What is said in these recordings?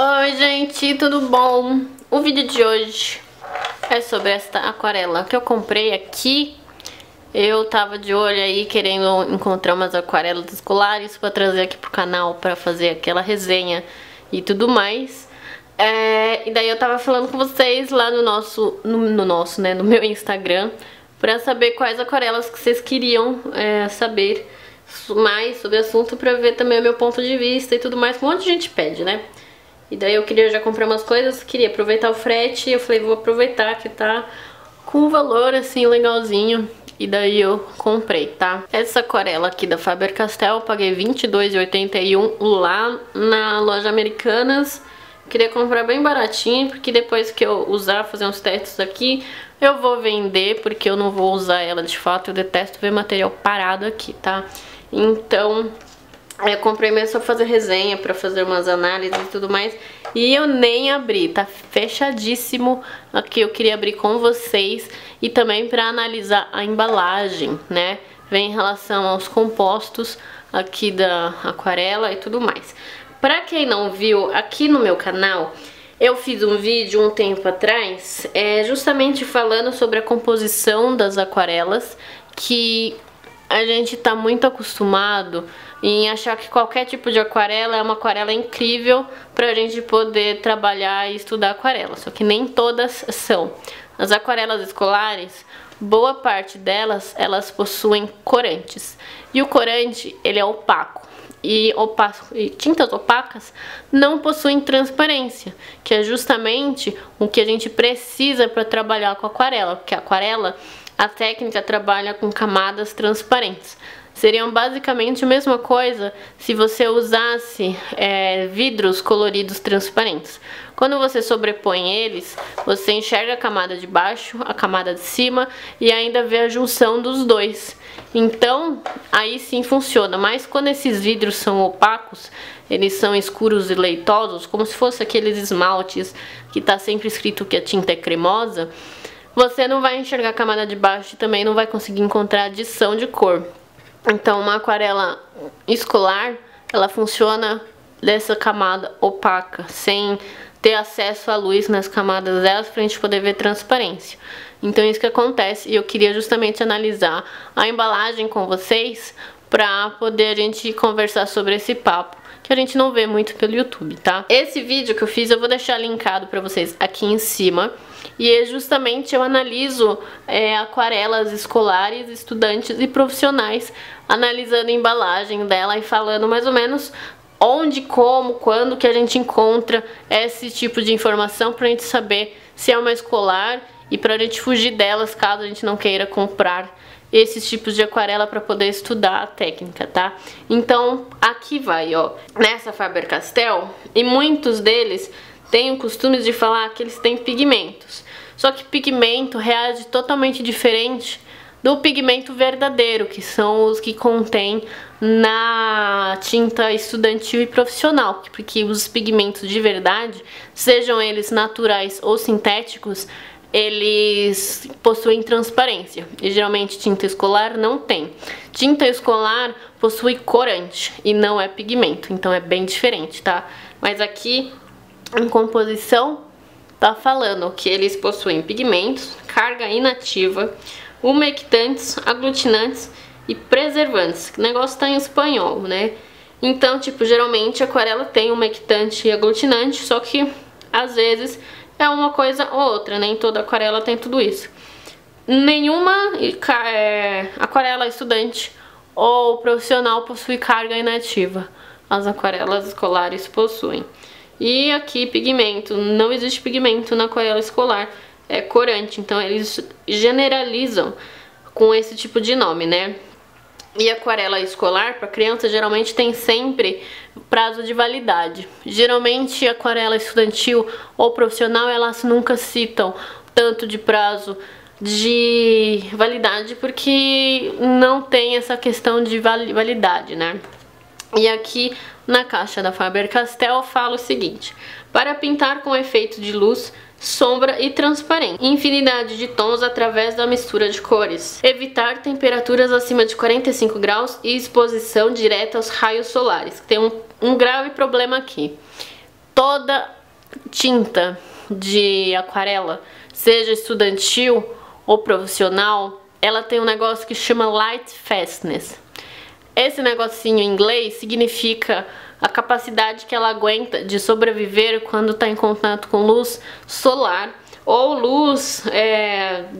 Oi gente, tudo bom? O vídeo de hoje é sobre esta aquarela que eu comprei aqui. Eu tava de olho aí querendo encontrar umas aquarelas escolares pra trazer aqui pro canal pra fazer aquela resenha e tudo mais. E daí eu tava falando com vocês lá no nosso, no meu Instagram, pra saber quais aquarelas que vocês queriam saber mais sobre o assunto, pra ver também o meu ponto de vista e tudo mais. Um monte de gente pede, né? E daí eu queria já comprar umas coisas, queria aproveitar o frete, eu falei, vou aproveitar que tá com um valor assim legalzinho, e daí eu comprei, tá? Essa aquarela aqui da Faber-Castell eu paguei R$22,81 lá na loja Americanas. Queria comprar bem baratinho, porque depois que eu usar, fazer uns testes aqui, eu vou vender, porque eu não vou usar ela de fato, eu detesto ver material parado aqui, tá? Então... eu comprei mesmo só pra fazer resenha, pra fazer umas análises e tudo mais. E eu nem abri, tá fechadíssimo aqui. Eu queria abrir com vocês e também pra analisar a embalagem, né? Vem em relação aos compostos aqui da aquarela e tudo mais. Pra quem não viu, aqui no meu canal eu fiz um vídeo um tempo atrás, justamente falando sobre a composição das aquarelas, que... a gente tá muito acostumado em achar que qualquer tipo de aquarela é uma aquarela incrível pra gente poder trabalhar e estudar aquarela, só que nem todas são. As aquarelas escolares, boa parte delas, elas possuem corantes. E o corante, ele é opaco. E tintas opacas não possuem transparência, que é justamente o que a gente precisa para trabalhar com aquarela, porque a aquarela, a técnica trabalha com camadas transparentes. Seriam basicamente a mesma coisa se você usasse vidros coloridos transparentes. Quando você sobrepõe eles, você enxerga a camada de baixo, a camada de cima e ainda vê a junção dos dois. Então, aí sim funciona. Mas quando esses vidros são opacos, eles são escuros e leitosos, como se fosse aqueles esmaltes que está sempre escrito que a tinta é cremosa, você não vai enxergar a camada de baixo e também não vai conseguir encontrar adição de cor. Então, uma aquarela escolar, ela funciona dessa camada opaca, sem ter acesso à luz nas camadas delas para a gente poder ver transparência. Então, isso que acontece, e eu queria justamente analisar a embalagem com vocês para poder a gente conversar sobre esse papo, que a gente não vê muito pelo YouTube, tá? Esse vídeo que eu fiz eu vou deixar linkado pra vocês aqui em cima. E justamente eu analiso aquarelas escolares, estudantes e profissionais, analisando a embalagem dela e falando mais ou menos onde, como, quando que a gente encontra esse tipo de informação pra gente saber se é uma escolar e pra gente fugir delas caso a gente não queira comprar esses tipos de aquarela para poder estudar a técnica, tá? Então, aqui vai, ó, nessa Faber-Castell, e muitos deles têm o costume de falar que eles têm pigmentos. Só que pigmento reage totalmente diferente do pigmento verdadeiro, que são os que contém na tinta estudantil e profissional, porque os pigmentos de verdade, sejam eles naturais ou sintéticos, eles possuem transparência, e geralmente tinta escolar não tem. Tinta escolar possui corante e não é pigmento, então é bem diferente, tá? Mas aqui em composição tá falando que eles possuem pigmentos, carga inativa, umectantes, aglutinantes e preservantes. O negócio tá em espanhol, né? Então, tipo, geralmente a aquarela tem umectante e aglutinante, só que às vezes é uma coisa ou outra, nem toda aquarela tem tudo isso. Nenhuma aquarela estudante ou profissional possui carga inativa. As aquarelas escolares possuem. E aqui pigmento, não existe pigmento na aquarela escolar, é corante, então eles generalizam com esse tipo de nome, né? E aquarela escolar para criança geralmente tem sempre prazo de validade. Geralmente aquarela estudantil ou profissional, elas nunca citam tanto de prazo de validade, porque não tem essa questão de validade, né? E aqui na caixa da Faber-Castell fala o seguinte: para pintar com efeito de luz, sombra e transparente, infinidade de tons através da mistura de cores, evitar temperaturas acima de 45 graus e exposição direta aos raios solares. Tem um grave problema aqui. toda tinta de aquarela, seja estudantil ou profissional, ela tem um negócio que chama light fastness. Esse negocinho em inglês significa a capacidade que ela aguenta de sobreviver quando está em contato com luz solar ou luz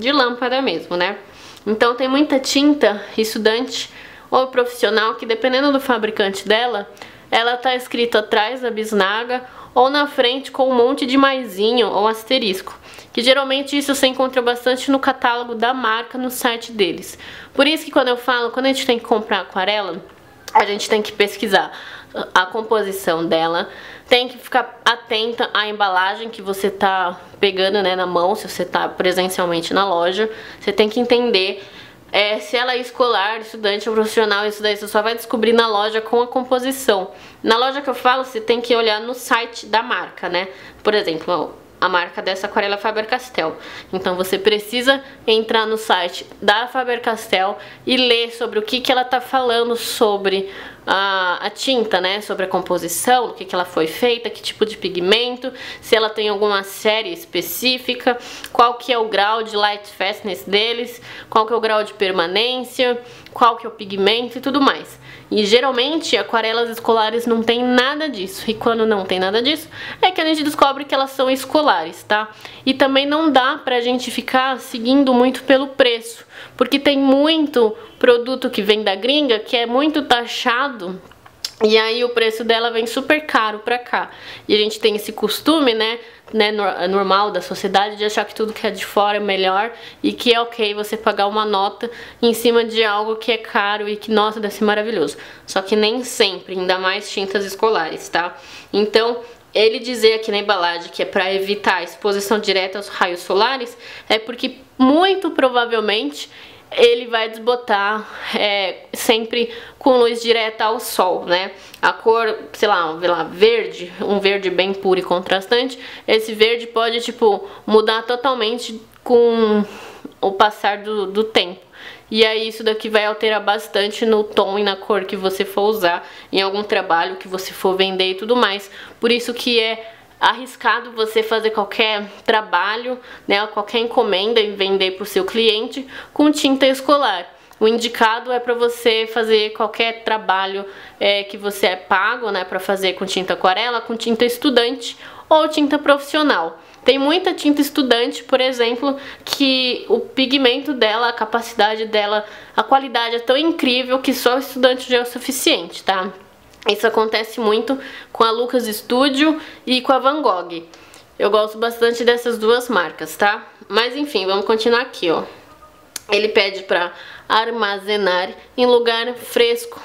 de lâmpada mesmo, né? Então tem muita tinta estudante ou profissional que, dependendo do fabricante dela, ela tá escrita atrás da bisnaga ou na frente com um monte de maisinho ou asterisco, que geralmente isso você encontra bastante no catálogo da marca no site deles. Por isso que quando a gente tem que comprar aquarela, a gente tem que pesquisar a composição dela, tem que ficar atenta à embalagem que você tá pegando, né, na mão, se você tá presencialmente na loja. Você tem que entender se ela é escolar, estudante ou profissional. Isso daí você só vai descobrir na loja com a composição. Na loja que eu falo, você tem que olhar no site da marca, né? Por exemplo, a marca dessa aquarela é Faber-Castell. Então você precisa entrar no site da Faber-Castell e ler sobre o que ela tá falando sobre a tinta, né? Sobre a composição, do que ela foi feita, que tipo de pigmento, se ela tem alguma série específica, qual que é o grau de light fastness deles, qual que é o grau de permanência, qual que é o pigmento e tudo mais. E geralmente aquarelas escolares não tem nada disso, e quando não tem nada disso é que a gente descobre que elas são escolares, tá? E também não dá pra gente ficar seguindo muito pelo preço, porque tem muito produto que vem da gringa que é muito taxado, e aí o preço dela vem super caro pra cá. E a gente tem esse costume, né, normal da sociedade, de achar que tudo que é de fora é melhor e que é ok você pagar uma nota em cima de algo que é caro e que, nossa, deve ser maravilhoso. Só que nem sempre, ainda mais tintas escolares, tá? Então, ele dizer aqui na embalagem que é para evitar a exposição direta aos raios solares é porque, muito provavelmente, ele vai desbotar sempre com luz direta ao sol, né? A cor, sei lá, verde, um verde bem puro e contrastante, esse verde pode, tipo, mudar totalmente com o passar do tempo. E aí isso daqui vai alterar bastante no tom e na cor que você for usar, em algum trabalho que você for vender e tudo mais. Por isso que é arriscado você fazer qualquer trabalho, né, qualquer encomenda e vender para o seu cliente com tinta escolar. O indicado é para você fazer qualquer trabalho que você é pago, né, para fazer com tinta aquarela, com tinta estudante ou tinta profissional. Tem muita tinta estudante, por exemplo, que o pigmento dela, a capacidade dela, a qualidade é tão incrível que só o estudante já é o suficiente, tá? Isso acontece muito com a Lucas Studio e com a Van Gogh. Eu gosto bastante dessas duas marcas, tá? Mas enfim, vamos continuar aqui, ó. Ele pede para armazenar em lugar fresco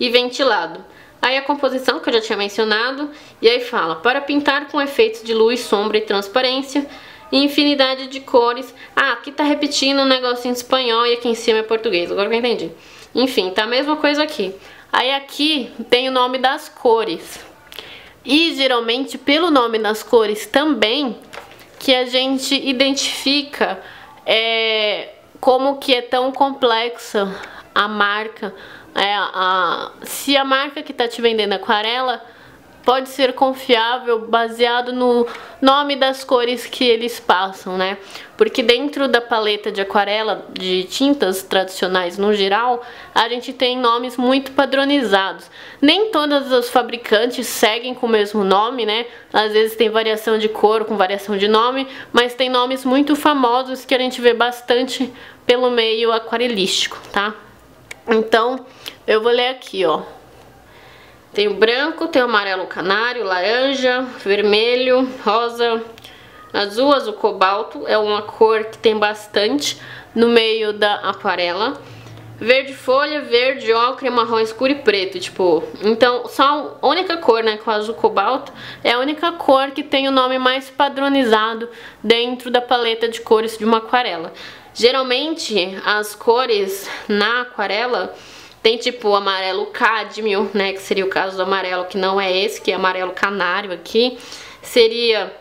e ventilado. Aí a composição, que eu já tinha mencionado, e aí fala: para pintar com efeitos de luz, sombra e transparência, infinidade de cores. Ah, aqui tá repetindo um negócio em espanhol e aqui em cima é português, agora que eu entendi. Enfim, tá a mesma coisa aqui. Aí aqui tem o nome das cores, e geralmente pelo nome das cores também que a gente identifica como que é tão complexa a marca, se a marca que tá te vendendo aquarela pode ser confiável baseado no nome das cores que eles passam, né? Porque dentro da paleta de aquarela, de tintas tradicionais no geral, a gente tem nomes muito padronizados. Nem todas os fabricantes seguem com o mesmo nome, né? Às vezes tem variação de cor com variação de nome, mas tem nomes muito famosos que a gente vê bastante pelo meio aquarelístico, tá? Então, eu vou ler aqui, ó. Tem o branco, tem o amarelo canário, laranja, vermelho, rosa, azul, azul cobalto. É uma cor que tem bastante no meio da aquarela. Verde folha, verde ocre, marrom escuro e preto, tipo. Então, só a única cor, né, com azul cobalto, é a única cor que tem o nome mais padronizado dentro da paleta de cores de uma aquarela. Geralmente, as cores na aquarela tem tipo amarelo cádmio, né, que seria o caso do amarelo, que não é esse, que é amarelo canário aqui. Seria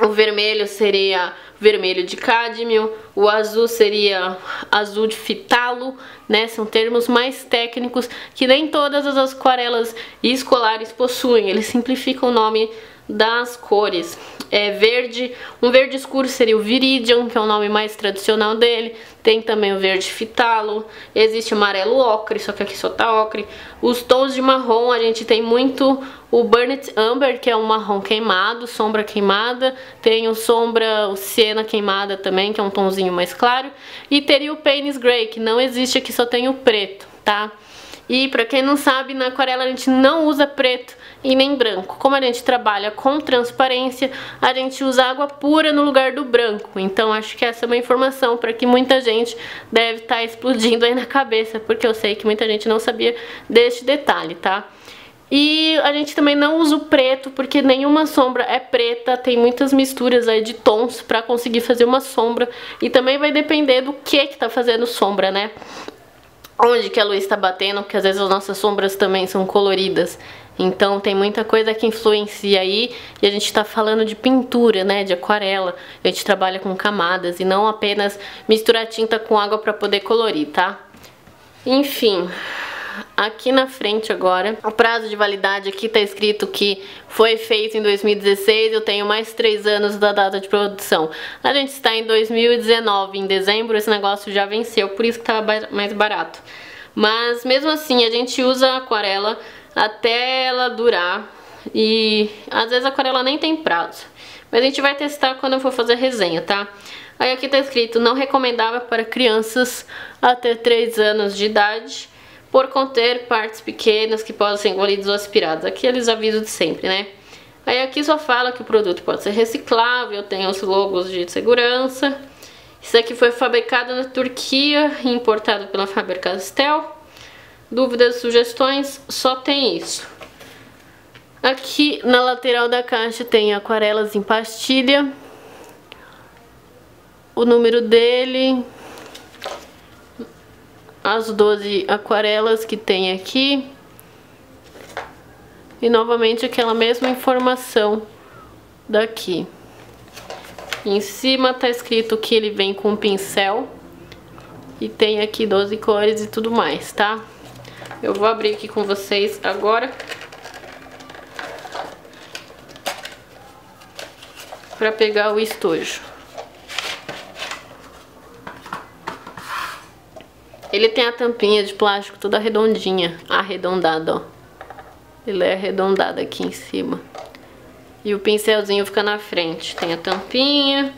O vermelho seria vermelho de cádmio, o azul seria azul de fitalo, né? São termos mais técnicos que nem todas as aquarelas escolares possuem, eles simplificam o nome das cores. É verde, um verde escuro seria o viridium, que é o nome mais tradicional dele. Tem também o verde fitalo, existe amarelo ocre, só que aqui só tá ocre. Os tons de marrom, a gente tem muito o burnt umber, que é um marrom queimado, sombra queimada. Tem o sombra, o siena queimada também, que é um tonzinho mais claro. E teria o Payne's Grey, que não existe aqui, só tem o preto, tá? E pra quem não sabe, na aquarela a gente não usa preto e nem branco. Como a gente trabalha com transparência, a gente usa água pura no lugar do branco. Então acho que essa é uma informação para que muita gente deve estar explodindo aí na cabeça, porque eu sei que muita gente não sabia deste detalhe, tá? E a gente também não usa o preto, porque nenhuma sombra é preta, tem muitas misturas aí de tons pra conseguir fazer uma sombra. E também vai depender do que tá fazendo sombra, né? Onde que a luz está batendo, porque às vezes as nossas sombras também são coloridas. Então tem muita coisa que influencia aí, e a gente está falando de pintura, né, de aquarela. A gente trabalha com camadas e não apenas misturar tinta com água para poder colorir, tá? Enfim, aqui na frente agora, o prazo de validade aqui tá escrito que foi feito em 2016, eu tenho mais 3 anos da data de produção. A gente está em 2019, em dezembro, esse negócio já venceu, por isso que tava mais barato. Mas mesmo assim, a gente usa a aquarela até ela durar, e às vezes a aquarela nem tem prazo. Mas a gente vai testar quando eu for fazer a resenha, tá? Aí aqui tá escrito, não recomendável para crianças até 3 anos de idade, por conter partes pequenas que podem ser engolidas ou aspiradas. Aqui eles avisam de sempre, né? Aí aqui só fala que o produto pode ser reciclável, tem os logos de segurança. Isso aqui foi fabricado na Turquia e importado pela Faber-Castell. Dúvidas, sugestões, só tem isso. Aqui na lateral da caixa tem aquarelas em pastilha, o número dele, as 12 aquarelas que tem aqui, e novamente aquela mesma informação daqui. Em cima tá escrito que ele vem com pincel, e tem aqui 12 cores e tudo mais, tá? Eu vou abrir aqui com vocês agora, pra pegar o estojo. Ele tem a tampinha de plástico toda arredondinha, arredondada, ó. Ele é arredondado aqui em cima. E o pincelzinho fica na frente. Tem a tampinha.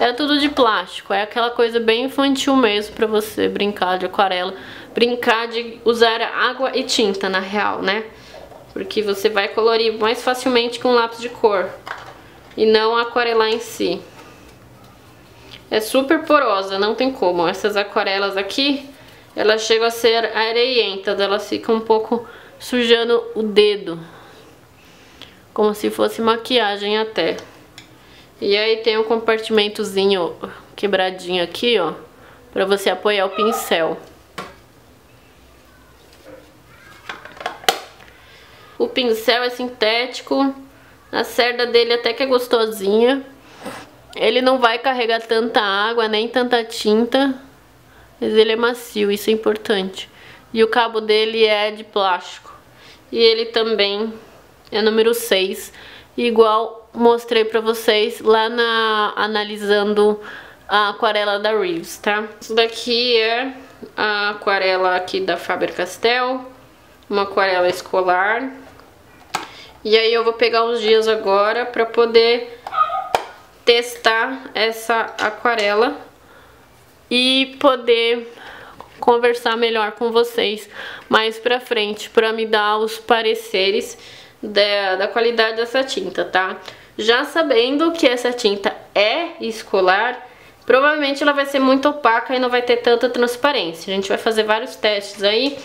É tudo de plástico. É aquela coisa bem infantil mesmo pra você brincar de aquarela. Brincar de usar água e tinta, na real, né? Porque você vai colorir mais facilmente com um lápis de cor. E não aquarelar em si. É super porosa, não tem como. Essas aquarelas aqui, elas chegam a ser areientas, elas ficam um pouco sujando o dedo. Como se fosse maquiagem até. E aí tem um compartimentozinho quebradinho aqui, ó, pra você apoiar o pincel. O pincel é sintético, a cerda dele até que é gostosinha. Ele não vai carregar tanta água, nem tanta tinta, mas ele é macio, isso é importante. E o cabo dele é de plástico. E ele também é número 6, igual mostrei pra vocês lá na analisando a aquarela da Reeves, tá? Isso daqui é a aquarela aqui da Faber-Castell, uma aquarela escolar. E aí eu vou pegar uns dias agora pra poder testar essa aquarela e poder conversar melhor com vocês mais pra frente, pra me dar os pareceres da qualidade dessa tinta, tá? Já sabendo que essa tinta é escolar, provavelmente ela vai ser muito opaca e não vai ter tanta transparência. A gente vai fazer vários testes aí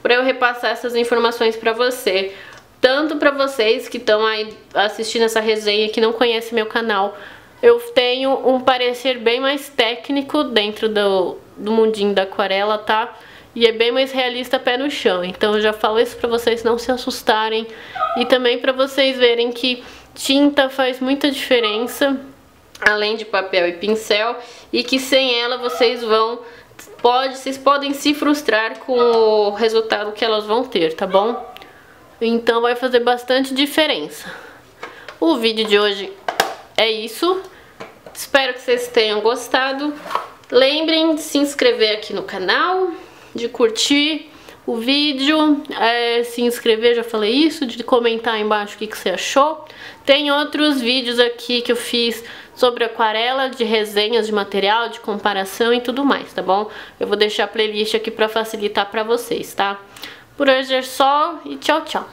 pra eu repassar essas informações pra você. Tanto pra vocês que estão aí assistindo essa resenha, que não conhecem meu canal, eu tenho um parecer bem mais técnico dentro do mundinho da aquarela, tá? E é bem mais realista, pé no chão. Então eu já falo isso pra vocês não se assustarem. E também pra vocês verem que Tinta faz muita diferença, além de papel e pincel, e que sem ela vocês podem se frustrar com o resultado que elas vão ter, tá bom? Então vai fazer bastante diferença. O vídeo de hoje é isso. Espero que vocês tenham gostado. Lembrem de se inscrever aqui no canal, de curtir o vídeo, se inscrever, já falei isso, de comentar aí embaixo o que você achou. Tem outros vídeos aqui que eu fiz sobre aquarela, de resenhas de material, de comparação e tudo mais, tá bom? Eu vou deixar a playlist aqui pra facilitar pra vocês, tá? Por hoje é só e tchau, tchau!